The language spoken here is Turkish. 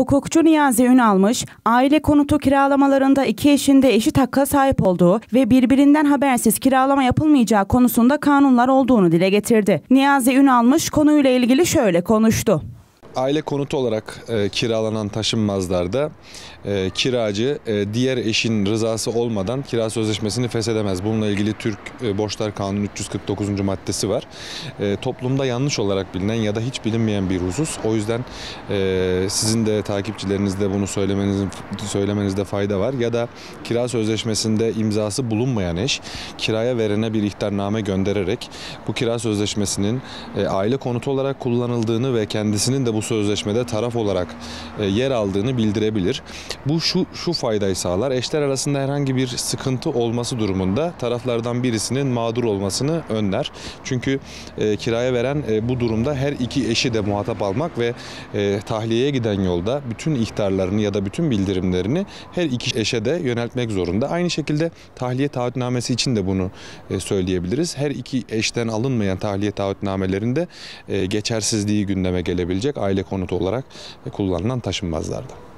Hukukçu Niyazi Ünalmış, aile konutu kiralamalarında iki eşin de eşit hakka sahip olduğu ve birbirinden habersiz kiralama yapılmayacağı konusunda kanunlar olduğunu dile getirdi. Niyazi Ünalmış konuyla ilgili şöyle konuştu. Aile konutu olarak kiralanan taşınmazlarda kiracı diğer eşin rızası olmadan kira sözleşmesini feshedemez. Bununla ilgili Türk Borçlar Kanunu 349. maddesi var. Toplumda yanlış olarak bilinen ya da hiç bilinmeyen bir husus. O yüzden sizin de takipçilerinizde bunu söylemenizde fayda var. Ya da kira sözleşmesinde imzası bulunmayan eş kiraya verene bir ihtarname göndererek bu kira sözleşmesinin aile konutu olarak kullanıldığını ve kendisinin de bu sözleşmede taraf olarak yer aldığını bildirebilir. Bu şu faydayı sağlar: eşler arasında herhangi bir sıkıntı olması durumunda taraflardan birisinin mağdur olmasını önler. Çünkü kiraya veren bu durumda her iki eşi de muhatap almak ve tahliyeye giden yolda bütün ihtarlarını ya da bütün bildirimlerini her iki eşe de yöneltmek zorunda. Aynı şekilde tahliye taahhütnamesi için de bunu söyleyebiliriz. Her iki eşten alınmayan tahliye taahhütnamelerinde geçersizliği gündeme gelebilecek aile konutu olarak kullanılan taşınmazlarda.